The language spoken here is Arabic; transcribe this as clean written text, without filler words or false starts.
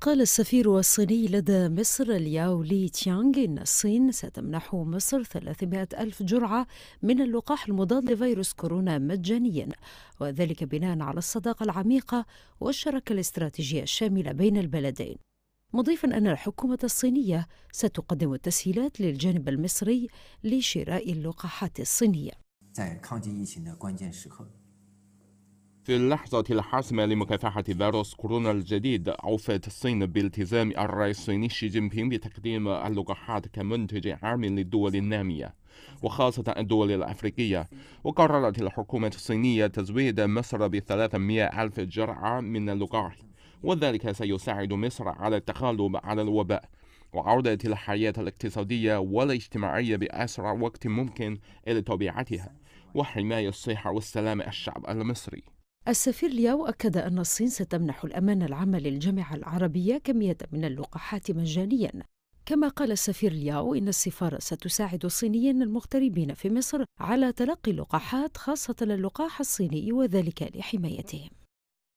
قال السفير الصيني لدى مصر الياو لي تيانغ إن الصين ستمنح مصر 300,000 جرعة من اللقاح المضاد لفيروس كورونا مجانيا، وذلك بناء على الصداقة العميقة والشراكة الاستراتيجية الشاملة بين البلدين، مضيفا أن الحكومة الصينية ستقدم التسهيلات للجانب المصري لشراء اللقاحات الصينية. في اللحظة الحاسمة لمكافحة فيروس كورونا الجديد، أوفت الصين بالتزام الرئيس الصيني شي جين بينغ بتقديم اللقاحات كمنتج عام للدول النامية وخاصة الدول الأفريقية. وقررت الحكومة الصينية تزويد مصر ب300,000 جرعة من اللقاح، وذلك سيساعد مصر على التغلب على الوباء وعودة الحياة الاقتصادية والاجتماعية بأسرع وقت ممكن إلى طبيعتها وحماية الصحة والسلامة الشعب المصري. السفير الياو أكد أن الصين ستمنح الأمانة العامة للجامعة العربية كمية من اللقاحات مجانياً. كما قال السفير الياو إن السفارة ستساعد الصينيين المغتربين في مصر على تلقي اللقاحات، خاصة اللقاح الصيني، وذلك لحمايتهم.